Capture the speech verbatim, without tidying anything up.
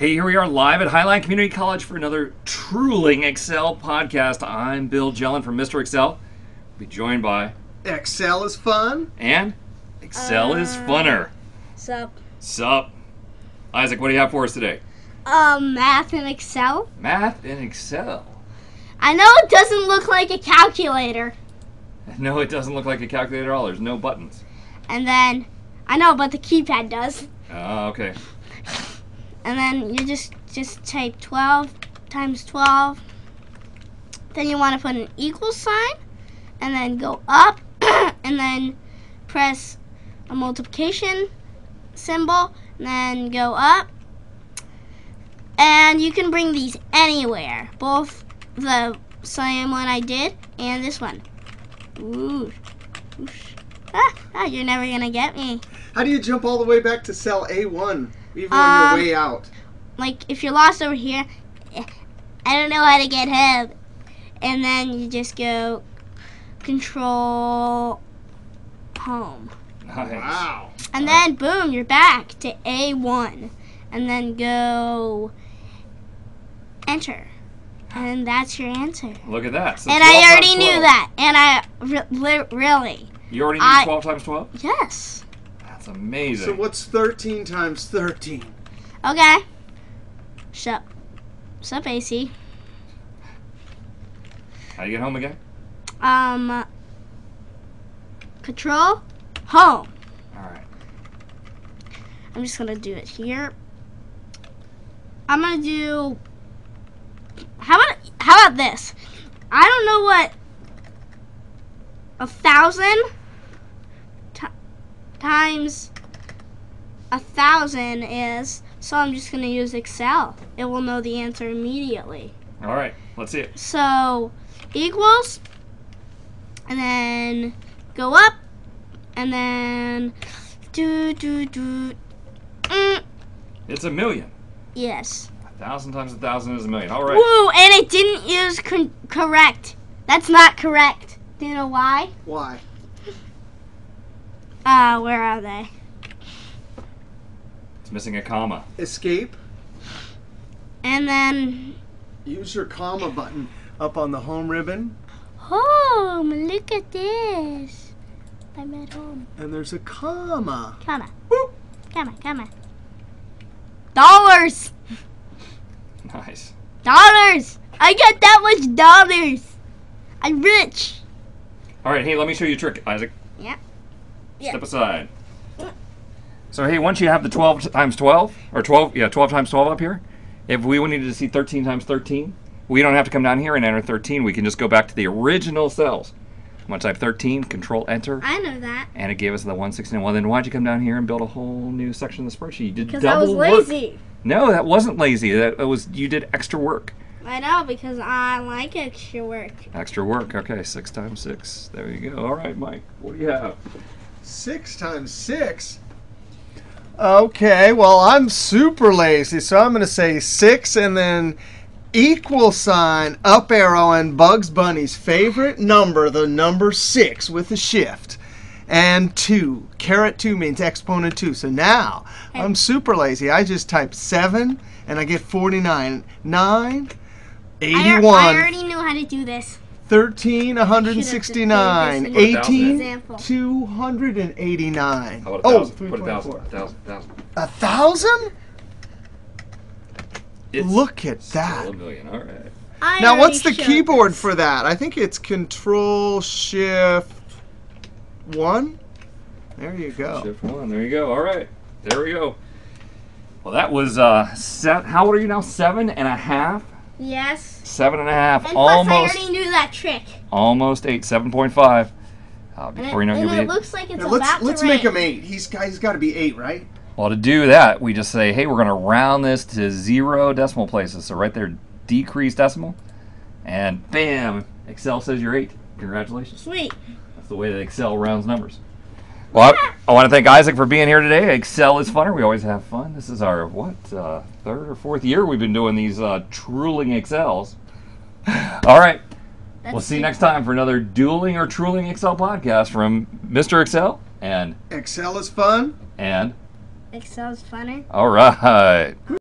Hey, here we are live at Highline Community College for another Dueling Excel podcast. I'm Bill Jelen from Mister Excel. We'll be joined by Excel is fun and Excel uh, is funner. Sup? Sup? Isaac, what do you have for us today? Um, math and Excel. Math and Excel. I know it doesn't look like a calculator. No, it doesn't look like a calculator at all. There's no buttons. And then I know, but the keypad does. Oh, uh, okay. And then you just, just type twelve times twelve. Then you want to put an equal sign. And then go up. And then press a multiplication symbol. And then go up. And you can bring these anywhere. Both the same one I did and this one. Ooh. Oosh. Ah, ah, you're never going to get me. How do you jump all the way back to cell A one? Even on um, your way out. Like, if you're lost over here, I don't know how to get help. And then you just go control home. Nice. Wow. And then, boom, you're back to A one. And then go enter. And that's your answer. Look at that. So and I already knew that. And I re li really. You already knew I, twelve times twelve? Yes. That's amazing. So what's thirteen times thirteen? Okay. Sup. Sup, A C. How do you get home again? Um. Uh, control. Home. All right. I'm just going to do it here. I'm going to do... How about, how about this? I don't know what... A thousand... times a thousand is, so I'm just going to use Excel. It will know the answer immediately. All right, let's see it. So equals, and then go up, and then do do do. Mm. It's a million. Yes. A thousand times a thousand is a million. All right. Woo! And it didn't use con correct. That's not correct. Do you know why? Why? Ah, uh, where are they? It's missing a comma. Escape. And then... Use your comma button up on the home ribbon. Home, look at this. I'm at home. And there's a comma. Comma. Woo. Comma, comma. Dollars. Nice. Dollars. I got that much dollars. I'm rich. All right, hey, let me show you a trick, Isaac. Yeah. Step yeah. aside. So hey, once you have the twelve times twelve, or twelve, yeah, twelve times twelve up here, if we needed to see thirteen times thirteen, we don't have to come down here and enter thirteen. We can just go back to the original cells. I'm gonna type thirteen, control enter. I know that. And it gave us the one sixty-nine. Well, then why'd you come down here and build a whole new section of the spreadsheet? You did double I was lazy. Work. No, that wasn't lazy. That was, you did extra work. I know, because I like extra work. Extra work, okay, six times six. There you go. All right, Mike, what do you have? Six times six? Okay, well, I'm super lazy, so I'm going to say six and then equal sign, up arrow, and Bugs Bunny's favorite number, the number six with a shift. And two. Caret two means exponent two. So now hey. I'm super lazy. I just type seven and I get forty-nine. nine, eighty-one. I, I already knew how to do this. thirteen, one hundred sixty-nine, eighteen, two hundred eighty-nine. How about a thousand? Oh, put a thousand. A thousand. A thousand? A thousand? Look at that. Still a million. All right. I now, what's the keyboard this. for that? I think it's Control Shift one. There you go. Shift one. There you go. All right. There we go. Well, that was, uh, set, how old are you now? Seven and a half? Yes. Seven and a half. And almost, plus I already knew that trick. Almost eight. Seven point five. Uh, before it, you know, you'll be. It looks like it's now, about let's, to Let's rain. make him eight. He's got. He's got to be eight, right? Well, to do that, we just say, hey, we're going to round this to zero decimal places. So right there, decrease decimal, and bam, Excel says you're eight. Congratulations. Sweet. That's the way that Excel rounds numbers. Well, yeah. I, I want to thank Isaac for being here today. Excel is funner. We always have fun. This is our, what, uh, third or fourth year we've been doing these uh, Dueling Excels. All right. That's we'll see you next time for another Dueling or Dueling Excel podcast from Mister Excel and... Excel is fun. And... Excel is funner. All right.